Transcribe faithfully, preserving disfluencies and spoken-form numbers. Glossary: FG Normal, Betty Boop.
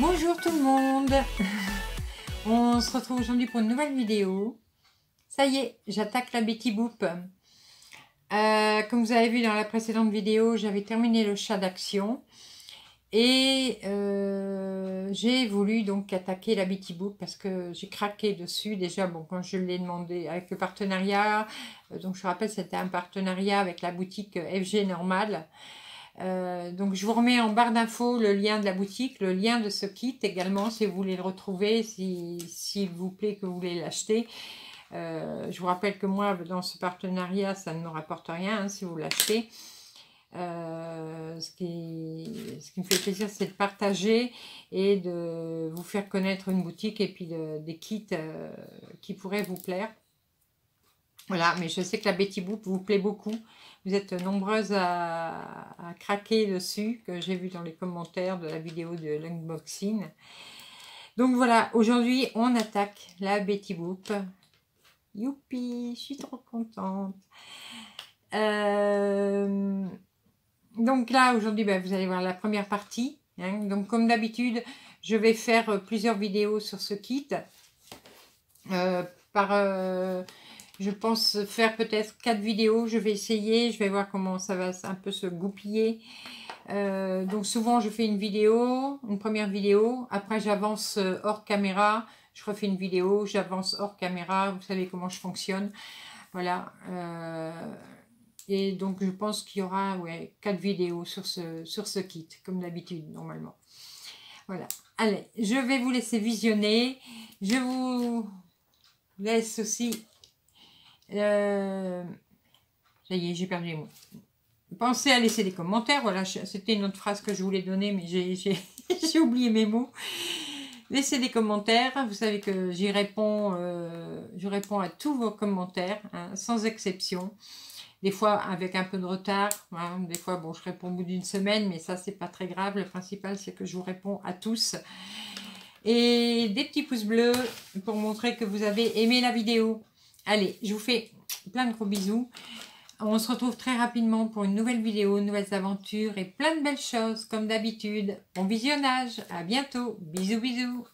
Bonjour tout le monde. On se retrouve aujourd'hui pour une nouvelle vidéo. Ça y est, j'attaque la Betty Boop. Euh, comme vous avez vu dans la précédente vidéo, j'avais terminé le chat d'action. Et euh, j'ai voulu donc attaquer la Betty Boop parce que j'ai craqué dessus. Déjà, bon, quand je l'ai demandé avec le partenariat, euh, donc je rappelle, c'était un partenariat avec la boutique F G Normal. Euh, donc, je vous remets en barre d'infos le lien de la boutique, le lien de ce kit également, si vous voulez le retrouver, s'il si, vous plaît, que vous voulez l'acheter. Euh, je vous rappelle que moi, dans ce partenariat, ça ne me rapporte rien hein, si vous l'achetez. Euh, ce, qui, ce qui me fait plaisir, c'est de partager et de vous faire connaître une boutique et puis de, des kits euh, qui pourraient vous plaire. Voilà, mais je sais que la Betty Boop vous plaît beaucoup. Vous êtes nombreuses à, à craquer dessus, que j'ai vu dans les commentaires de la vidéo de l'unboxing. Donc voilà, aujourd'hui, on attaque la Betty Boop. Youpi, je suis trop contente. Euh, donc là aujourd'hui ben, vous allez voir la première partie hein. Donc comme d'habitude je vais faire plusieurs vidéos sur ce kit euh, par euh, je pense faire peut-être quatre vidéos. Je vais essayer, je vais voir comment ça va un peu se goupiller. Euh, donc souvent je fais une vidéo, une première vidéo, après j'avance hors caméra, je refais une vidéo, j'avance hors caméra, vous savez comment je fonctionne, voilà. euh, Et donc, je pense qu'il y aura ouais, quatre vidéos sur ce, sur ce kit, comme d'habitude, normalement. Voilà. Allez, je vais vous laisser visionner. Je vous laisse aussi... Euh... Ça y est, j'ai perdu les mots. Pensez à laisser des commentaires. Voilà, c'était une autre phrase que je voulais donner, mais j'ai oublié mes mots. Laissez des commentaires. Vous savez que j'y réponds, euh, je réponds à tous vos commentaires, hein, sans exception. Des fois avec un peu de retard, hein. Des fois bon, je réponds au bout d'une semaine, mais ça c'est pas très grave, le principal c'est que je vous réponds à tous. Et des petits pouces bleus pour montrer que vous avez aimé la vidéo. Allez, je vous fais plein de gros bisous, on se retrouve très rapidement pour une nouvelle vidéo, nouvelles aventures et plein de belles choses comme d'habitude. Bon visionnage, à bientôt, bisous bisous.